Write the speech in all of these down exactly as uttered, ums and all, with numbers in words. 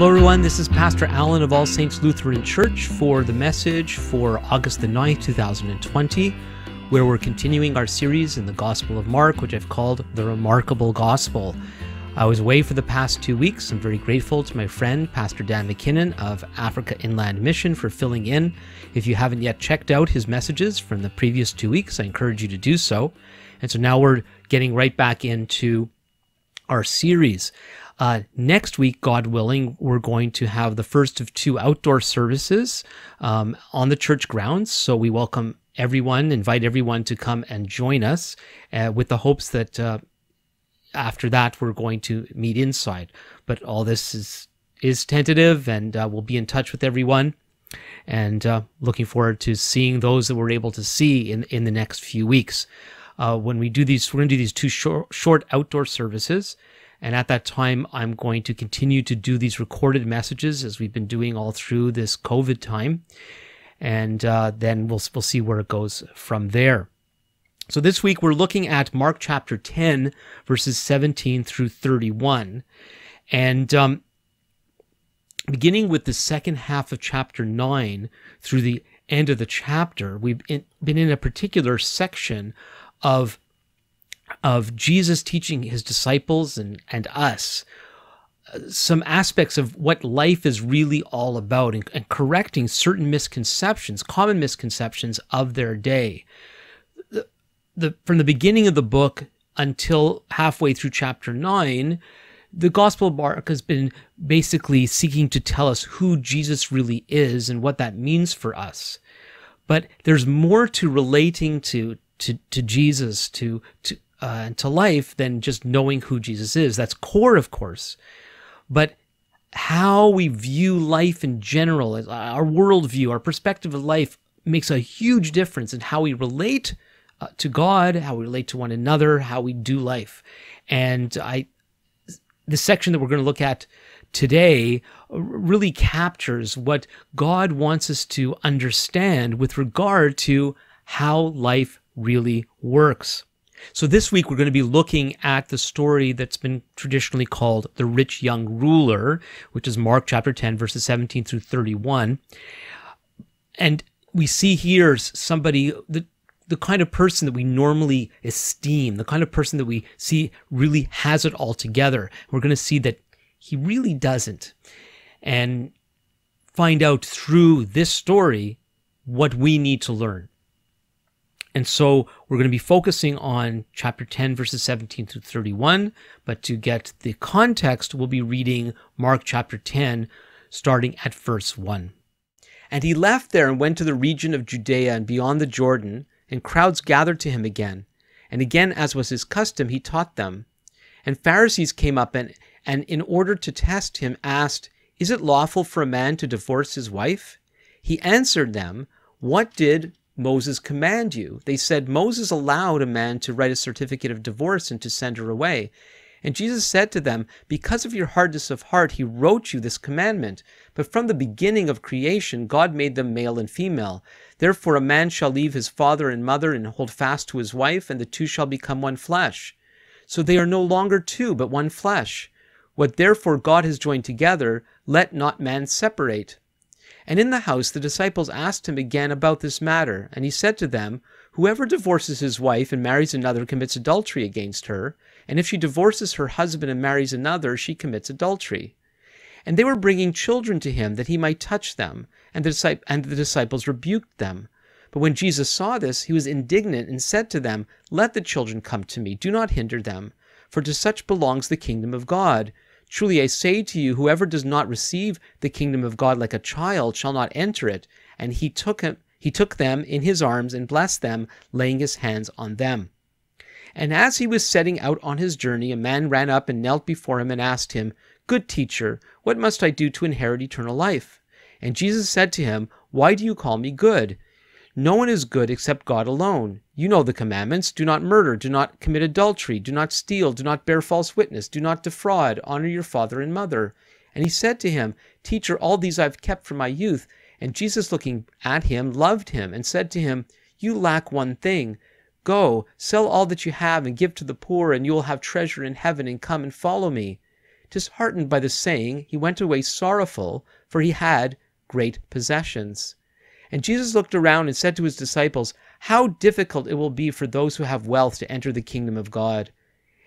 Hello everyone, this is Pastor Alan of All Saints Lutheran Church for the message for August the ninth, two thousand twenty, where we're continuing our series in the Gospel of Mark, which I've called The Remarkable Gospel. I was away for the past two weeks. I'm very grateful to my friend, Pastor Dan McKinnon of Africa Inland Mission for filling in. If you haven't yet checked out his messages from the previous two weeks, I encourage you to do so. And so now we're getting right back into our series. Uh, next week, God willing, we're going to have the first of two outdoor services um, on the church grounds. So we welcome everyone, invite everyone to come and join us uh, with the hopes that uh, after that, we're going to meet inside. But all this is, is tentative, and uh, we'll be in touch with everyone. And uh, looking forward to seeing those that we're able to see in, in the next few weeks. Uh, when we do these, we're going to do these two short, short outdoor services. And at that time, I'm going to continue to do these recorded messages as we've been doing all through this COVID time. And uh, then we'll, we'll see where it goes from there. So this week, we're looking at Mark chapter ten, verses seventeen through thirty-one. And um, beginning with the second half of chapter nine through the end of the chapter, we've in, been in a particular section of of Jesus teaching his disciples and, and us uh, some aspects of what life is really all about, and, and correcting certain misconceptions, common misconceptions of their day. The, the, from the beginning of the book until halfway through chapter nine, the Gospel of Mark has been basically seeking to tell us who Jesus really is and what that means for us. But there's more to relating to, to, to Jesus, to, to Uh, to life than just knowing who Jesus is. That's core, of course. But how we view life in general, our worldview, our perspective of life makes a huge difference in how we relate uh, to God, how we relate to one another, how we do life. And I, the section that we're going to look at today really captures what God wants us to understand with regard to how life really works. So this week, we're going to be looking at the story that's been traditionally called The Rich Young Ruler, which is Mark chapter ten, verses seventeen through thirty-one. And we see here somebody, the, the kind of person that we normally esteem, the kind of person that we see really has it all together. We're going to see that he really doesn't, and find out through this story what we need to learn. And so we're going to be focusing on chapter ten, verses seventeen through thirty-one, but to get the context, we'll be reading Mark chapter ten, starting at verse one. And he left there and went to the region of Judea and beyond the Jordan, and crowds gathered to him again. And again, as was his custom, he taught them. And Pharisees came up and, and in order to test him, asked, "Is it lawful for a man to divorce his wife?" He answered them, "What did Moses command you?" They said, "Moses allowed a man to write a certificate of divorce and to send her away." And Jesus said to them, "Because of your hardness of heart, he wrote you this commandment. But from the beginning of creation, God made them male and female. Therefore, a man shall leave his father and mother and hold fast to his wife, and the two shall become one flesh. So they are no longer two, but one flesh. What therefore God has joined together, let not man separate." And in the house, the disciples asked him again about this matter. And he said to them, "Whoever divorces his wife and marries another commits adultery against her. And if she divorces her husband and marries another, she commits adultery." And they were bringing children to him that he might touch them. And the, and the disciples rebuked them. But when Jesus saw this, he was indignant and said to them, "Let the children come to me. Do not hinder them. For to such belongs the kingdom of God. Truly I say to you, whoever does not receive the kingdom of God like a child shall not enter it." And he took him, he took them in his arms and blessed them, laying his hands on them. And as he was setting out on his journey, a man ran up and knelt before him and asked him, "Good teacher, what must I do to inherit eternal life?" And Jesus said to him, "Why do you call me good? No one is good except God alone. You know the commandments. Do not murder. Do not commit adultery. Do not steal. Do not bear false witness. Do not defraud. Honor your father and mother." And he said to him, "Teacher, all these I've kept from my youth." And Jesus, looking at him, loved him and said to him, "You lack one thing. Go, sell all that you have and give to the poor, and you will have treasure in heaven, and come and follow me." Disheartened by the saying, he went away sorrowful, for he had great possessions. And Jesus looked around and said to his disciples, "How difficult it will be for those who have wealth to enter the kingdom of God."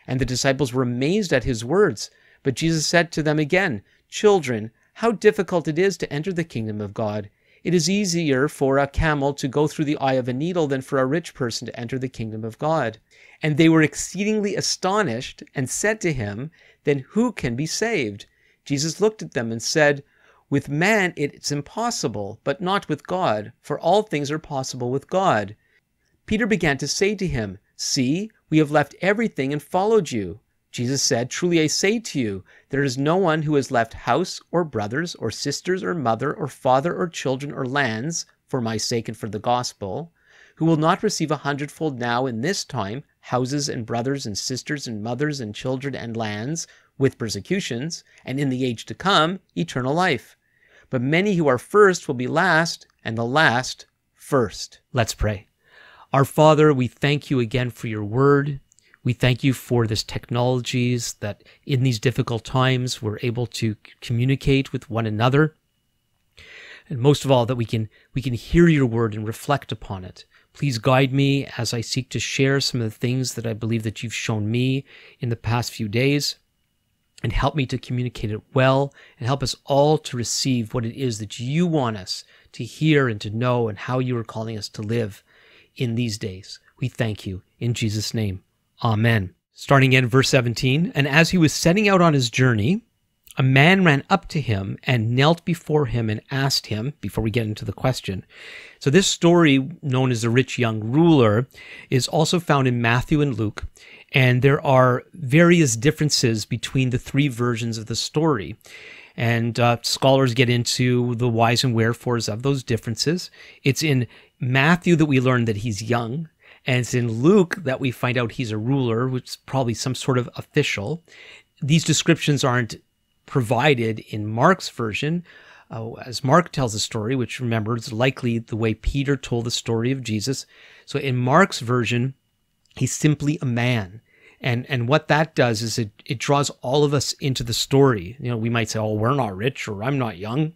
And the disciples were amazed at his words. But Jesus said to them again, "Children, how difficult it is to enter the kingdom of God. It is easier for a camel to go through the eye of a needle than for a rich person to enter the kingdom of God." And they were exceedingly astonished and said to him, "Then who can be saved?" Jesus looked at them and said, "With man it's impossible, but not with God, for all things are possible with God." Peter began to say to him, "See, we have left everything and followed you." Jesus said, "Truly I say to you, there is no one who has left house or brothers or sisters or mother or father or children or lands, for my sake and for the gospel, who will not receive a hundredfold now in this time, houses and brothers and sisters and mothers and children and lands, with persecutions, and in the age to come, eternal life. But many who are first will be last, and the last first." Let's pray. Our Father, we thank you again for your word. We thank you for this technologies that in these difficult times we're able to communicate with one another. And most of all, that we can we can hear your word and reflect upon it. Please guide me as I seek to share some of the things that I believe that you've shown me in the past few days, and help me to communicate it well, and help us all to receive what it is that you want us to hear and to know, and how you are calling us to live in these days. We thank you. In Jesus' name, amen. Starting in verse seventeen, "And as he was setting out on his journey, a man ran up to him and knelt before him and asked him," before we get into the question. So this story, known as the Rich Young Ruler, is also found in Matthew and Luke, and there are various differences between the three versions of the story. And uh, scholars get into the whys and wherefores of those differences. It's in Matthew that we learn that he's young, and it's in Luke that we find out he's a ruler, which is probably some sort of official. These descriptions aren't provided in Mark's version, uh, as Mark tells the story, which, remember, is likely the way Peter told the story of Jesus. So in Mark's version, he's simply a man. And and what that does is it, it draws all of us into the story. You know, we might say, "Oh, we're not rich," or "I'm not young."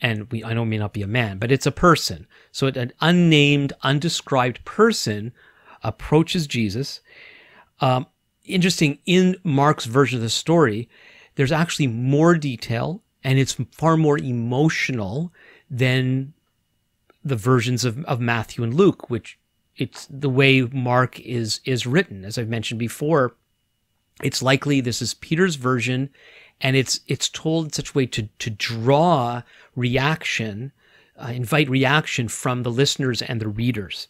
And we I know it may not be a man, but it's a person. So it, an unnamed, undescribed person approaches Jesus. Um, interesting, in Mark's version of the story, there's actually more detail, and it's far more emotional than the versions of, of Matthew and Luke, which it's the way Mark is is written. As I've mentioned before, it's likely this is Peter's version, and it's it's told in such a way to to draw reaction, uh, invite reaction from the listeners and the readers.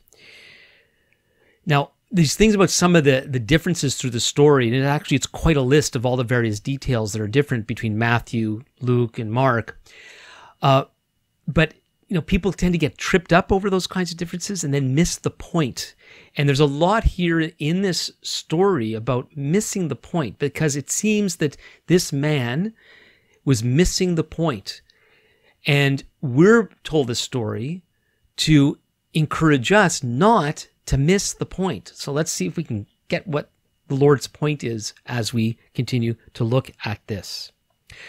Now, these things about some of the, the differences through the story, and it actually it's quite a list of all the various details that are different between Matthew, Luke, and Mark. Uh, but you know, people tend to get tripped up over those kinds of differences and then miss the point. And there's a lot here in this story about missing the point, because it seems that this man was missing the point. And we're told this story to encourage us not to miss the point. So let's see if we can get what the Lord's point is as we continue to look at this.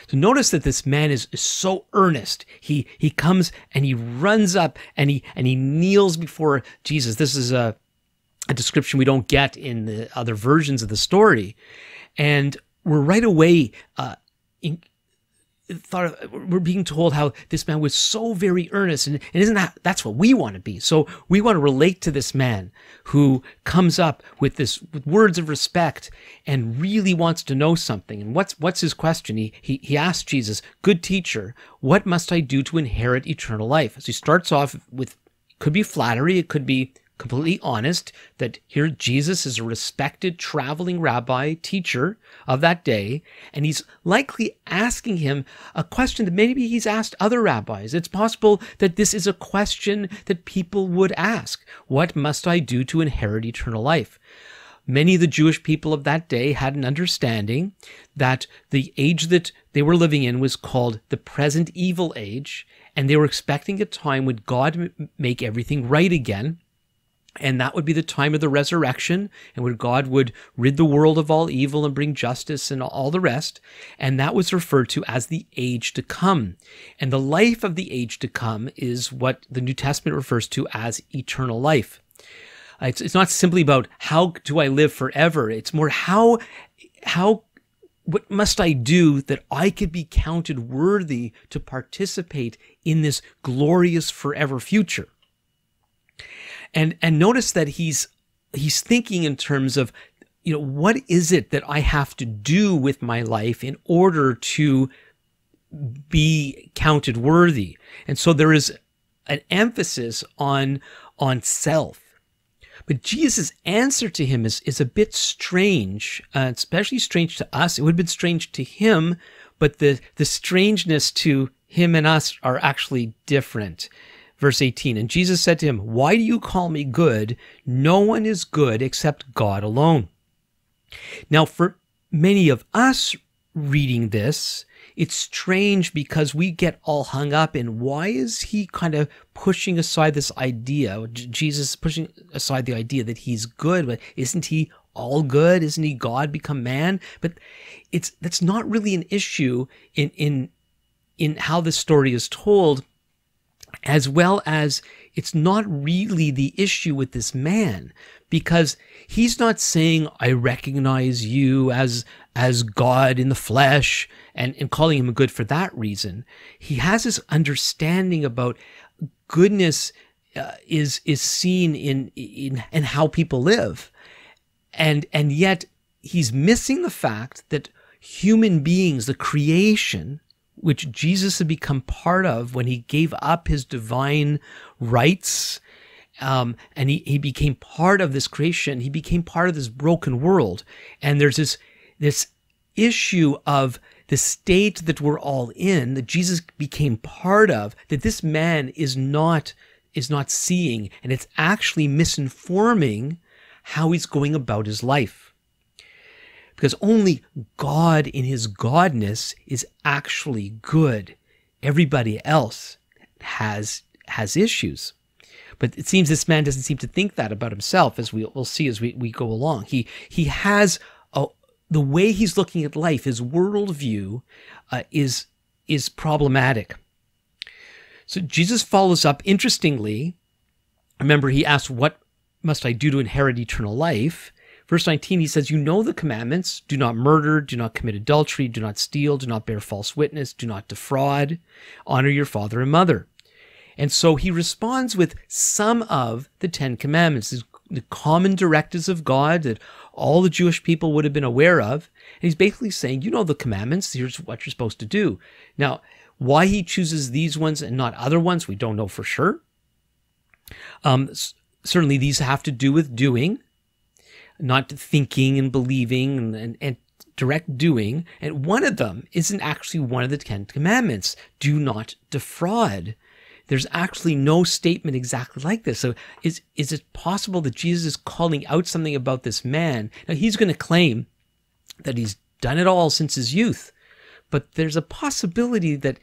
So notice that this man is, is so earnest. He he comes and he runs up and he and he kneels before Jesus. This is a, a description we don't get in the other versions of the story, and we're right away uh, in, thought of, we're being told how this man was so very earnest, and, and isn't that that's what we want to be? So we want to relate to this man who comes up with this with words of respect and really wants to know something. And what's what's his question? He he he asks Jesus, "Good teacher, what must I do to inherit eternal life?" So he starts off with, could be flattery, it could be completely honest, that here Jesus is a respected traveling rabbi teacher of that day, and he's likely asking him a question that maybe he's asked other rabbis. It's possible that this is a question that people would ask. What must I do to inherit eternal life? Many of the Jewish people of that day had an understanding that the age that they were living in was called the present evil age, and they were expecting a time when God would make everything right again. And that would be the time of the resurrection, and where God would rid the world of all evil and bring justice and all the rest. And that was referred to as the age to come. And the life of the age to come is what the New Testament refers to as eternal life. It's, it's not simply about how do I live forever. It's more how, how, what must I do that I could be counted worthy to participate in this glorious forever future? And and notice that he's he's thinking in terms of, you know, what is it that I have to do with my life in order to be counted worthy? And so there is an emphasis on on self. But Jesus' answer to him is is a bit strange, uh, especially strange to us. It would have been strange to him, but the the strangeness to him and us are actually different. Verse eighteen, and Jesus said to him, "Why do you call me good? No one is good except God alone." Now, for many of us reading this, it's strange because we get all hung up in why is he kind of pushing aside this idea, Jesus pushing aside the idea that he's good, but isn't he all good? Isn't he God become man? But it's that's not really an issue in, in, in how this story is told, as well as it's not really the issue with this man, because he's not saying, I recognize you as as God in the flesh, and, and calling him good for that reason. He has this understanding about goodness uh, is is seen in, in in how people live. And and yet he's missing the fact that human beings, the creation, which Jesus had become part of when he gave up his divine rights, um, and he, he became part of this creation. He became part of this broken world. And there's this, this issue of the state that we're all in, that Jesus became part of, that this man is not, is not seeing, and it's actually misinforming how he's going about his life. Because only God in his godness is actually good. Everybody else has has issues. But it seems this man doesn't seem to think that about himself, as we, we'll see as we, we go along. He, he has, a, the way he's looking at life, his worldview uh, is, is problematic. So Jesus follows up, interestingly, remember he asked, what must I do to inherit eternal life? Verse nineteen, he says, you know the commandments, do not murder, do not commit adultery, do not steal, do not bear false witness, do not defraud, honor your father and mother. And so he responds with some of the Ten Commandments, the common directives of God that all the Jewish people would have been aware of. And he's basically saying, you know the commandments, here's what you're supposed to do. Now, why he chooses these ones and not other ones, we don't know for sure. Um, certainly these have to do with doing, not thinking and believing and, and, and direct doing. And one of them isn't actually one of the Ten Commandments. Do not defraud. There's actually no statement exactly like this. So is, is it possible that Jesus is calling out something about this man? Now, he's going to claim that he's done it all since his youth, but there's a possibility that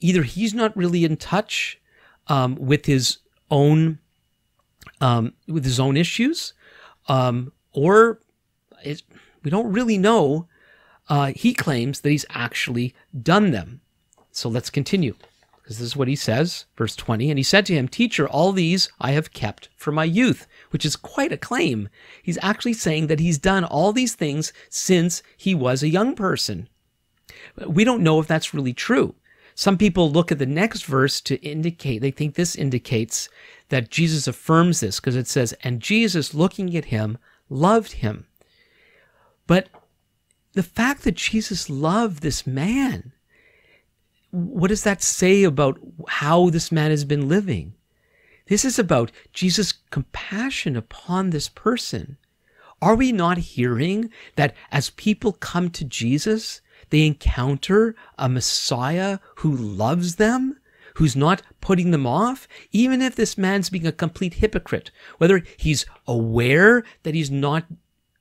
either he's not really in touch um, with his own um, with his own issues, um, or it, we don't really know, uh, he claims that he's actually done them. So let's continue, because this is what he says, verse twenty. And he said to him, teacher, all these I have kept from my youth, which is quite a claim. He's actually saying that he's done all these things since he was a young person. We don't know if that's really true. Some people look at the next verse to indicate, they think this indicates that Jesus affirms this, because it says, and Jesus, looking at him, loved him. But the fact that Jesus loved this man, what does that say about how this man has been living? This is about Jesus' compassion upon this person. Are we not hearing that as people come to Jesus, they encounter a Messiah who loves them, who's not putting them off, even if this man's being a complete hypocrite, whether he's aware that he's not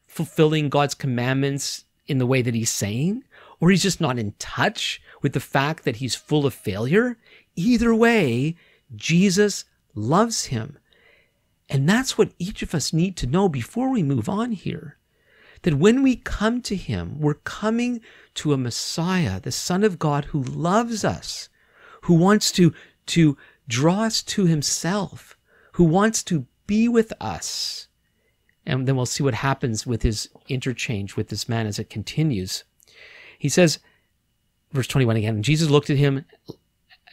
fulfilling God's commandments in the way that he's saying, or he's just not in touch with the fact that he's full of failure. Either way, Jesus loves him. And that's what each of us need to know before we move on here, that when we come to him, we're coming to a Messiah, the Son of God, who loves us, who wants to, to draw us to himself, who wants to be with us. And then we'll see what happens with his interchange with this man as it continues. He says, verse twenty-one again, Jesus looked at him,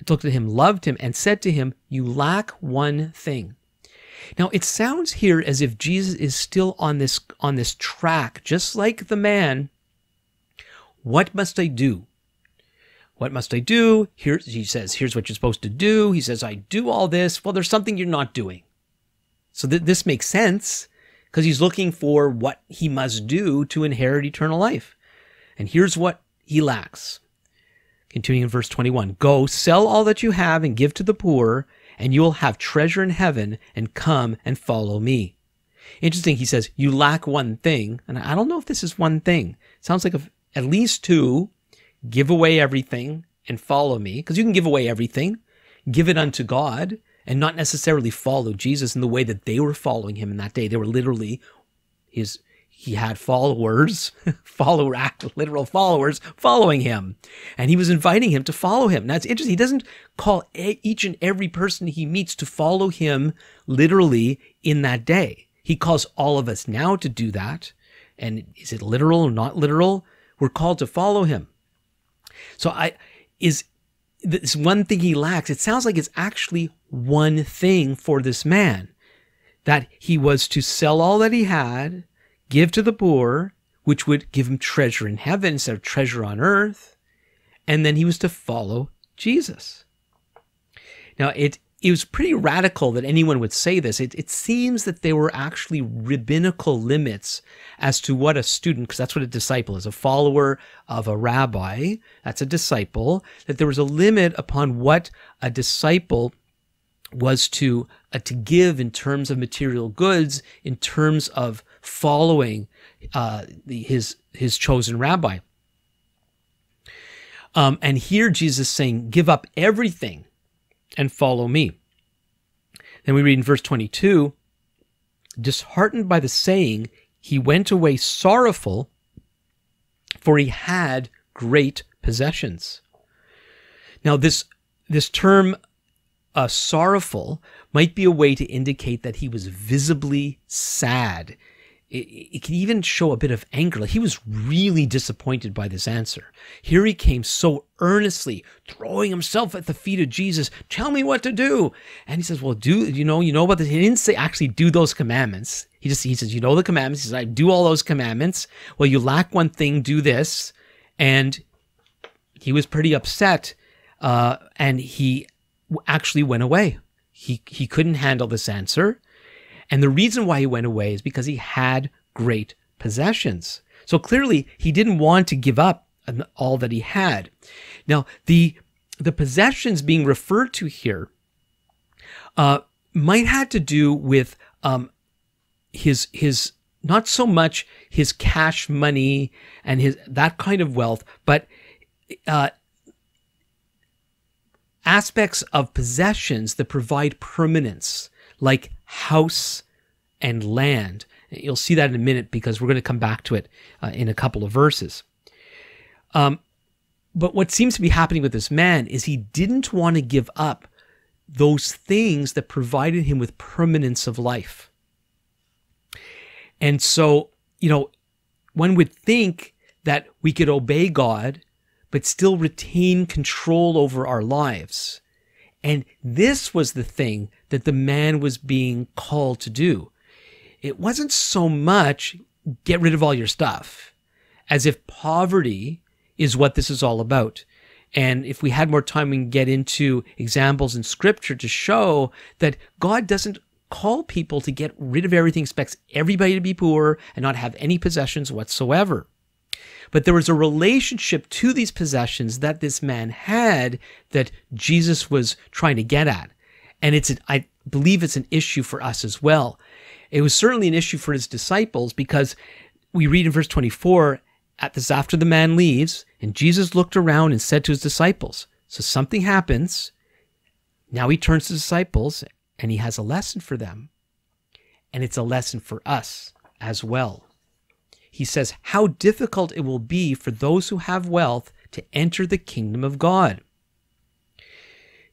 looked at him, loved him, and said to him, "You lack one thing." Now, it sounds here as if Jesus is still on this, on this track, just like the man. What must I do? What must I do? Here, he says, here's what you're supposed to do. He says, I do all this. Well, there's something you're not doing. So th this makes sense, because he's looking for what he must do to inherit eternal life. And here's what he lacks. Continuing in verse twenty-one, "Go, sell all that you have and give to the poor, and you will have treasure in heaven, and come and follow me." Interesting, he says, you lack one thing. And I don't know if this is one thing. It sounds like at least two, give away everything and follow me, because you can give away everything, give it unto God, and not necessarily follow Jesus in the way that they were following him in that day. They were literally, his, he had followers, follower, literal followers following him. And he was inviting him to follow him. Now, it's interesting. He doesn't call each and every person he meets to follow him literally in that day. He calls all of us now to do that. And is it literal or not literal? We're called to follow him. So I, is this one thing he lacks? It sounds like it's actually one thing for this man, that he was to sell all that he had, give to the poor, which would give him treasure in heaven instead of treasure on earth, and then he was to follow Jesus. Now, it, it was pretty radical that anyone would say this. It, it seems that there were actually rabbinical limits as to what a student, because that's what a disciple is, a follower of a rabbi, that's a disciple, that there was a limit upon what a disciple was to uh, to give in terms of material goods, in terms of following uh, the, his his chosen rabbi. Um, and here Jesus is saying, give up everything and follow me. Then we read in verse twenty-two, disheartened by the saying, he went away sorrowful, for he had great possessions. Now this, this term, Uh, sorrowful, might be a way to indicate that he was visibly sad. It, it can even show a bit of anger. Like, he was really disappointed by this answer. Here he came so earnestly, throwing himself at the feet of Jesus. Tell me what to do. And he says, well, do, you know, you know about this. He didn't say actually do those commandments. He just, he says, you know the commandments. He says, I do all those commandments. Well, you lack one thing, do this. And he was pretty upset. Uh, and he actually went away. He, he couldn't handle this answer. And the reason why he went away is because he had great possessions. So clearly he didn't want to give up all that he had. Now, the, the possessions being referred to here uh, might have to do with um, his, his, not so much his cash money and his, that kind of wealth, but uh, aspects of possessions that provide permanence, like house and land. You'll see that in a minute, because we're going to come back to it uh, in a couple of verses. Um, but what seems to be happening with this man is he didn't want to give up those things that provided him with permanence of life. And so, you know, one would think that we could obey God but still retain control over our lives. And this was the thing that the man was being called to do. It wasn't so much get rid of all your stuff, as if poverty is what this is all about. And if we had more time, we can get into examples in Scripture to show that God doesn't call people to get rid of everything, expects everybody to be poor and not have any possessions whatsoever. But there was a relationship to these possessions that this man had that Jesus was trying to get at. And it's an, I believe it's an issue for us as well. It was certainly an issue for his disciples, because we read in verse twenty-four, at this, after the man leaves, and Jesus looked around and said to his disciples. So something happens. Now he turns to the disciples and he has a lesson for them. and it's a lesson for us as well. He says how difficult it will be for those who have wealth to enter the kingdom of God.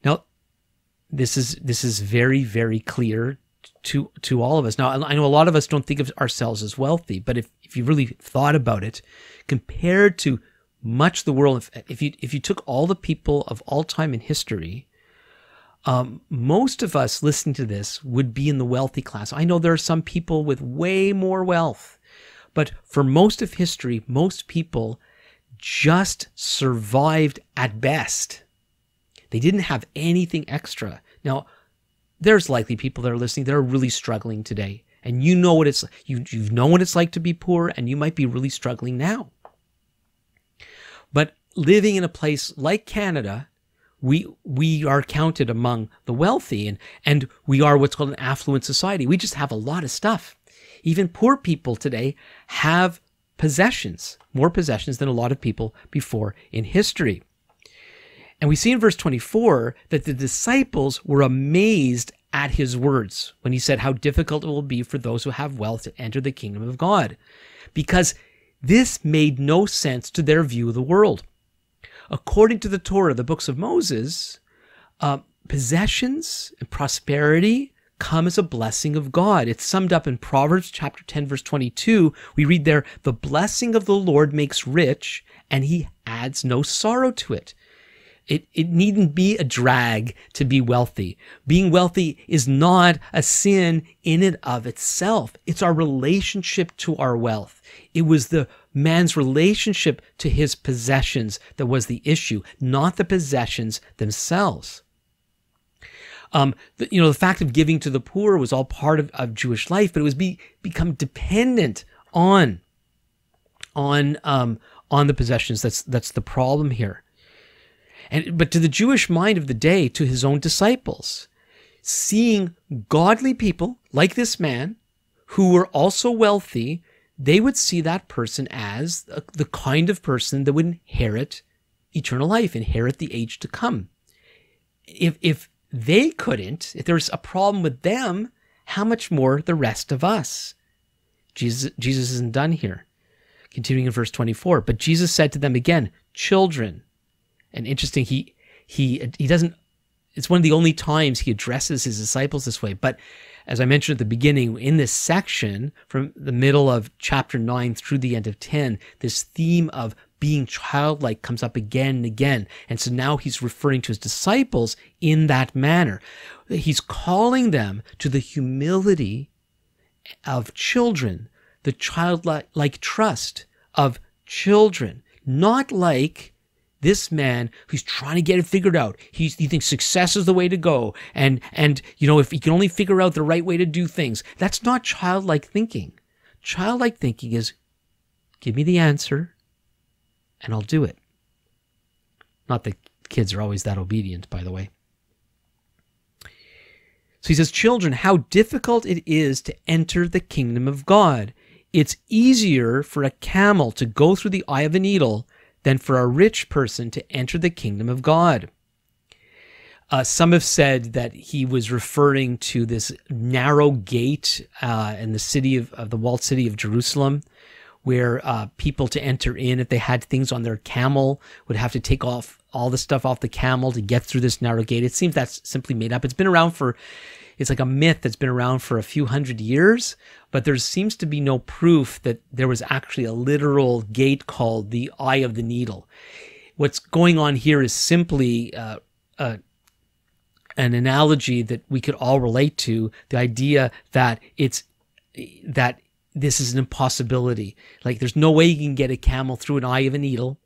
Now, this is this is very, very clear to to all of us. Now, I know a lot of us don't think of ourselves as wealthy, but if, if you really thought about it, compared to much of the world, if, if you if you took all the people of all time in history, um, most of us listening to this would be in the wealthy class. I know there are some people with way more wealth, but for most of history, most people just survived at best. They didn't have anything extra. Now, there's likely people that are listening that are really struggling today, and you know what it's you you know what it's like to be poor, and you might be really struggling now. But living in a place like Canada, we we are counted among the wealthy, and and we are what's called an affluent society. We just have a lot of stuff. Even poor people today have possessions, more possessions than a lot of people before in history. And we see in verse twenty-four that the disciples were amazed at his words when he said how difficult it will be for those who have wealth to enter the kingdom of God, because this made no sense to their view of the world. According to the Torah, the books of Moses, uh, possessions and prosperity come as a blessing of God. It's summed up in Proverbs chapter ten, verse twenty-two. We read there, "The blessing of the Lord makes rich, and he adds no sorrow to it." It, it needn't be a drag to be wealthy. Being wealthy is not a sin in and of itself. It's our relationship to our wealth. It was the man's relationship to his possessions that was the issue, not the possessions themselves. Um, the, you know, the fact of giving to the poor was all part of, of Jewish life, but it was be, become dependent on, on, um, on the possessions. That's that's the problem here. And, but to the Jewish mind of the day, to his own disciples, seeing godly people like this man who were also wealthy, they would see that person as the kind of person that would inherit eternal life, inherit the age to come. If, if they couldn't, if there's a problem with them, how much more the rest of us? Jesus, Jesus isn't done here. Continuing in verse twenty-four, "But Jesus said to them again, 'Children,'" And interesting, he he he doesn't. It's one of the only times he addresses his disciples this way. But as I mentioned at the beginning, in this section, from the middle of chapter nine through the end of ten, this theme of being childlike comes up again and again. And so now he's referring to his disciples in that manner. He's calling them to the humility of children, the childlike trust of children, not like this man who's trying to get it figured out. He's, he thinks success is the way to go. And, and, you know, if he can only figure out the right way to do things, that's not childlike thinking. Childlike thinking is, give me the answer and I'll do it. Not that kids are always that obedient, by the way. So he says, "Children, how difficult it is to enter the kingdom of God. It's easier for a camel to go through the eye of a needle than for a rich person to enter the kingdom of God." Uh, some have said that he was referring to this narrow gate uh, in the city of, of the walled city of Jerusalem, where uh, people to enter in, if they had things on their camel, would have to take off all the stuff off the camel to get through this narrow gate. It seems that's simply made up. It's been around for, it's like a myth that's been around for a few hundred years, but there seems to be no proof that there was actually a literal gate called the Eye of the Needle. What's going on here is simply uh, uh, an analogy that we could all relate to, the idea that it's that this is an impossibility. Like, there's no way you can get a camel through an eye of a needle.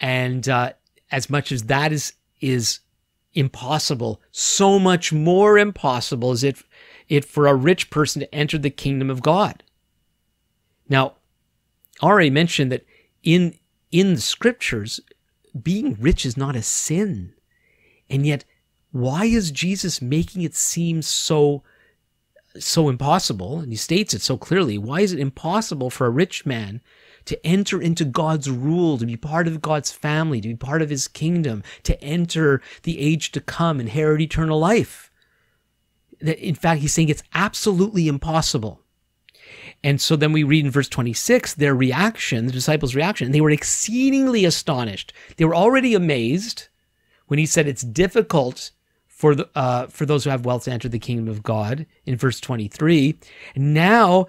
And uh, as much as that is is impossible, so much more impossible is it it for a rich person to enter the kingdom of God. Now, I already mentioned that in in the scriptures, being rich is not a sin. And yet, why is Jesus making it seem so so impossible? And he states it so clearly. Why is it impossible for a rich man to enter into God's rule, to be part of God's family, to be part of his kingdom, to enter the age to come, inherit eternal life? in fact, he's saying it's absolutely impossible. And so then we read in verse twenty-six, their reaction, the disciples' reaction, they were exceedingly astonished. They were already amazed when he said it's difficult for the, uh, for those who have wealth to enter the kingdom of God in verse twenty-three. Now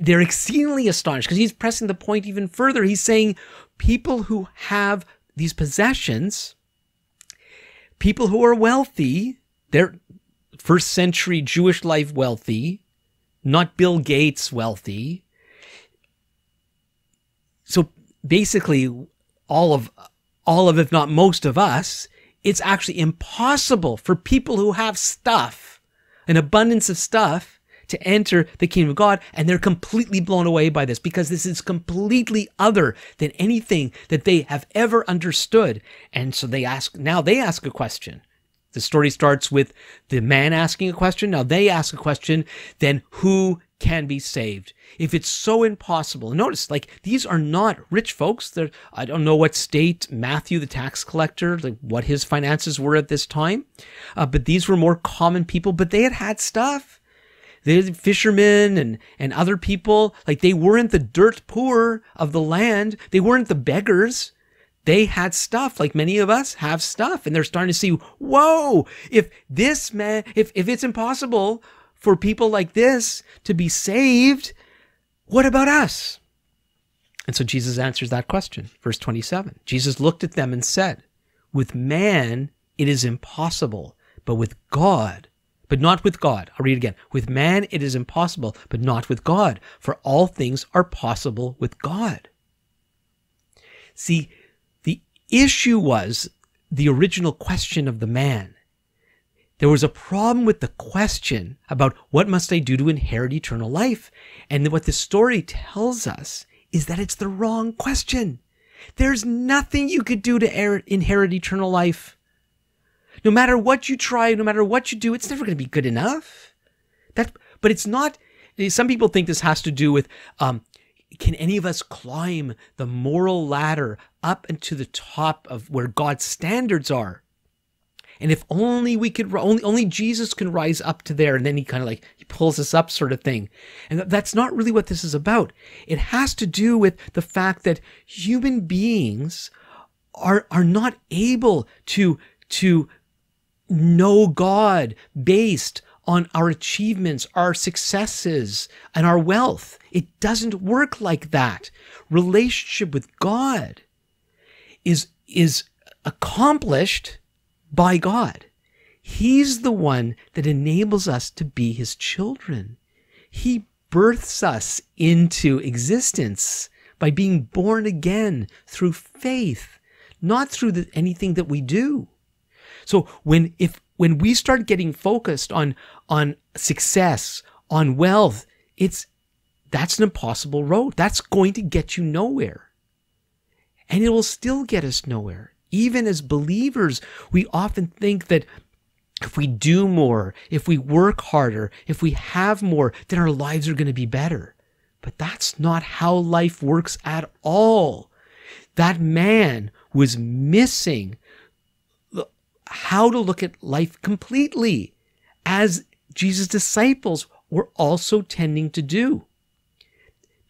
they're exceedingly astonished because he's pressing the point even further. He's saying people who have these possessions, people who are wealthy, they're first century Jewish life wealthy, not Bill Gates wealthy. So basically all of, all of, if not most of us, it's actually impossible for people who have stuff, an abundance of stuff, to enter the kingdom of God. And they're completely blown away by this because this is completely other than anything that they have ever understood. And so they ask, now they ask a question. The story starts with the man asking a question. Now they ask a question, then who can be saved? If it's so impossible, notice like these are not rich folks. They're, I don't know what state Matthew, the tax collector, like what his finances were at this time, uh, but these were more common people, but they had had stuff. They had fishermen and, and other people. Like they weren't the dirt poor of the land. They weren't the beggars. They had stuff, like many of us have stuff, and they're starting to see, whoa, if this man, if, if it's impossible for people like this to be saved, what about us? And so Jesus answers that question. Verse twenty-seven, Jesus looked at them and said, with man it is impossible, but with God, but not with God. I'll read it again. With man it is impossible, but not with God, for all things are possible with God. See, issue was the original question of the man. There was a problem with the question about what must I do to inherit eternal life? And what the story tells us is that it's the wrong question. There's nothing you could do to inherit eternal life. No matter what you try, no matter what you do, it's never going to be good enough. That, but it's not, some people think this has to do with, um, can any of us climb the moral ladder up into the top of where God's standards are? And if only we could, only, only Jesus can rise up to there. And then he kind of like, he pulls us up sort of thing. And that's not really what this is about. It has to do with the fact that human beings are, are not able to, to know God based on our achievements, our successes, and our wealth. It doesn't work like that. Relationship with God is, is accomplished by God. He's the one that enables us to be his children. He births us into existence by being born again through faith, not through the, anything that we do. So when, if, when we start getting focused on, on success, on wealth, it's, that's an impossible road. That's going to get you nowhere. And it will still get us nowhere. Even as believers, we often think that if we do more, if we work harder, if we have more, then our lives are going to be better. But that's not how life works at all. That man was missing how to look at life completely, as Jesus' disciples were also tending to do.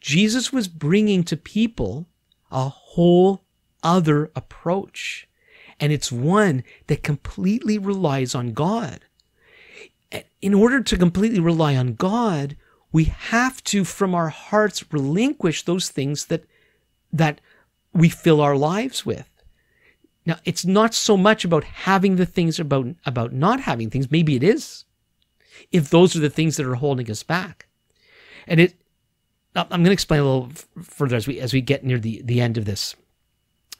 Jesus was bringing to people a whole other approach, and it's one that completely relies on God. In order to completely rely on God, we have to, from our hearts, relinquish those things that, that we fill our lives with. Now, it's not so much about having the things, about, about not having things. Maybe it is, if those are the things that are holding us back. And it, I'm going to explain a little further as we, as we get near the, the end of this,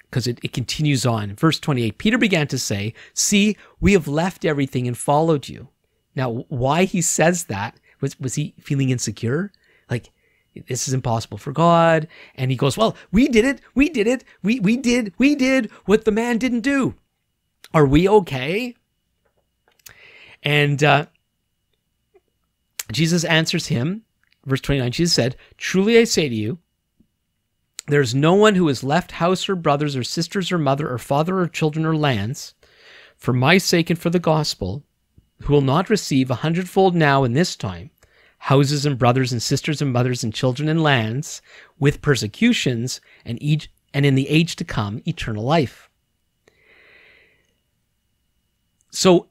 because it, it continues on. Verse twenty-eight, Peter began to say, see, we have left everything and followed you. Now, why he says that, was, was he feeling insecure? Like, this is impossible for God. And he goes, well, we did it. We did it. We, we did. We did what the man didn't do. Are we okay? And uh, Jesus answers him. Verse twenty-nine, Jesus said, truly I say to you, there's no one who has left house or brothers or sisters or mother or father or children or lands for my sake and for the gospel who will not receive a hundredfold now in this time, houses and brothers and sisters and mothers and children and lands, with persecutions, and each, and in the age to come, eternal life. So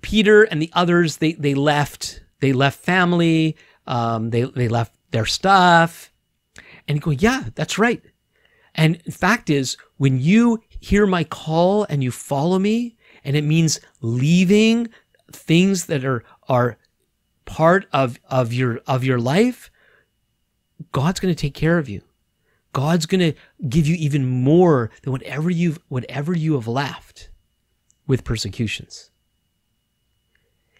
Peter and the others, they, they left, they left family, um, they, they left their stuff, and you go, yeah, that's right. And the fact is, when you hear my call and you follow me, and it means leaving things that are, are part of, of your, of your life, God's going to take care of you. God's going to give you even more than whatever you've, whatever you have left with persecutions.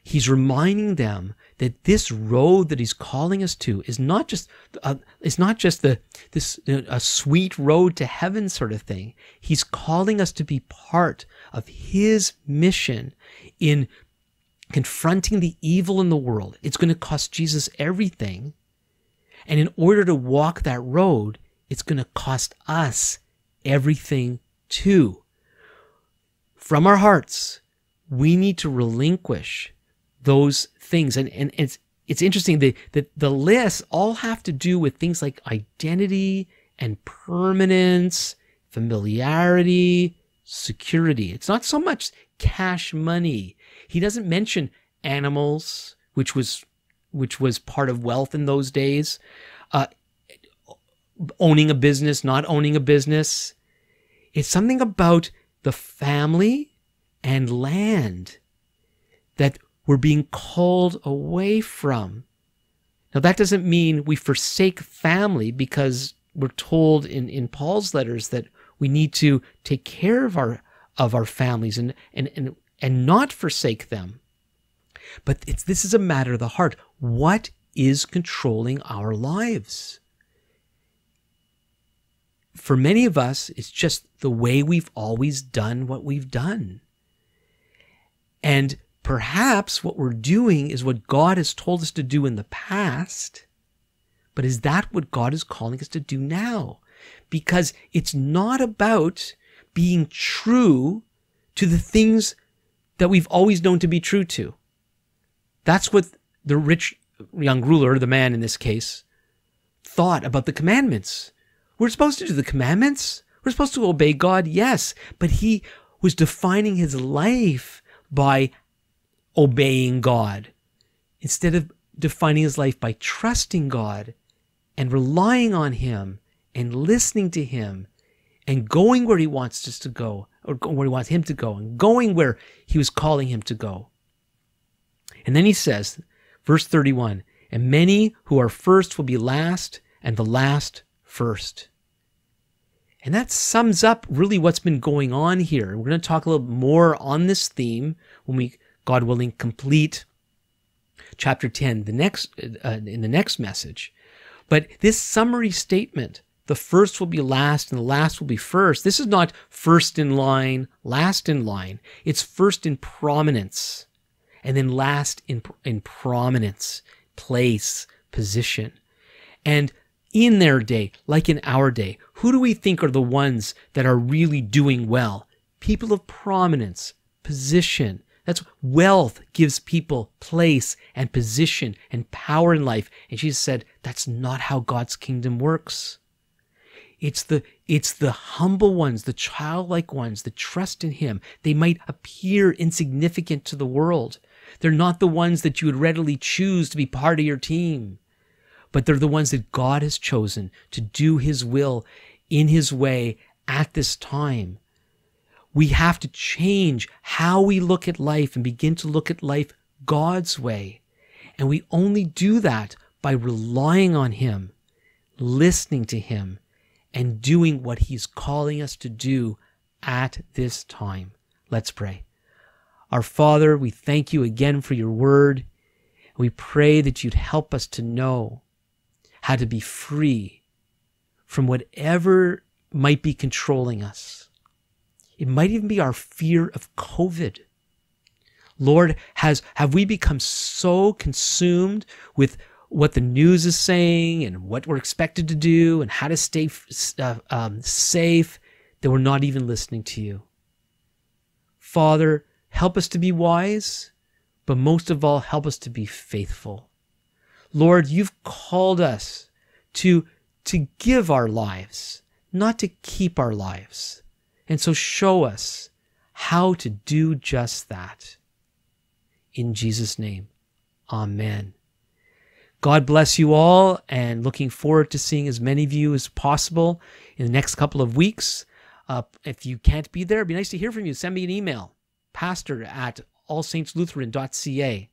He's reminding them that this road that he's calling us to is not just uh, it's not just the this uh, a sweet road to heaven sort of thing. He's calling us to be part of his mission in confronting the evil in the world. It's going to cost Jesus everything, and in order to walk that road, it's going to cost us everything too. From our hearts, we need to relinquish those things. And, and it's it's interesting that the, the lists all have to do with things like identity and permanence, familiarity, security. It's not so much cash money. He doesn't mention animals, which was which was part of wealth in those days, uh, owning a business, not owning a business. It's something about the family and land that we're being called away from. Now, that doesn't mean we forsake family, because we're told in, in Paul's letters that we need to take care of our of our families and and and, and not forsake them. But it's, this is a matter of the heart. What is controlling our lives? For many of us, it's just the way we've always done what we've done. And perhaps what we're doing is what God has told us to do in the past, but is that what God is calling us to do now? Because it's not about being true to the things that we've always known to be true to. That's what the rich young ruler, the man in this case, thought about the commandments. We're supposed to do the commandments. We're supposed to obey God, yes, but he was defining his life by obeying God, instead of defining his life by trusting God and relying on him and listening to him and going where he wants us to go, or where he wants him to go, and going where he was calling him to go. And then he says, verse thirty-one, and many who are first will be last, and the last first. And that sums up really what's been going on here. We're going to talk a little more on this theme when we, God willing, complete chapter ten the next, uh, in the next message. But this summary statement, the first will be last and the last will be first, this is not first in line, last in line. It's first in prominence, and then last in, in prominence, place, position. And in their day, like in our day, who do we think are the ones that are really doing well? People of prominence, position. That's wealth gives people place and position and power in life. And Jesus said, that's not how God's kingdom works. It's the, it's the humble ones, the childlike ones that trust in him. They might appear insignificant to the world. They're not the ones that you would readily choose to be part of your team, but they're the ones that God has chosen to do his will in his way at this time. We have to change how we look at life and begin to look at life God's way. And we only do that by relying on him, listening to him, and doing what he's calling us to do at this time. Let's pray. Our Father, we thank you again for your word. We pray that you'd help us to know how to be free from whatever might be controlling us. It might even be our fear of COVID. Lord, has, have we become so consumed with what the news is saying and what we're expected to do and how to stay uh, um, safe that we're not even listening to you? Father, help us to be wise, but most of all, help us to be faithful. Lord, you've called us to, to give our lives, not to keep our lives. And so show us how to do just that. In Jesus' name, amen. God bless you all, and looking forward to seeing as many of you as possible in the next couple of weeks. Uh, if you can't be there, it'd be nice to hear from you. Send me an email, pastor at all saints lutheran dot c a.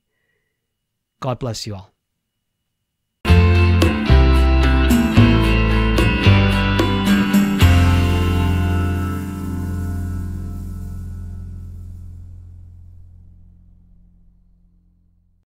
God bless you all.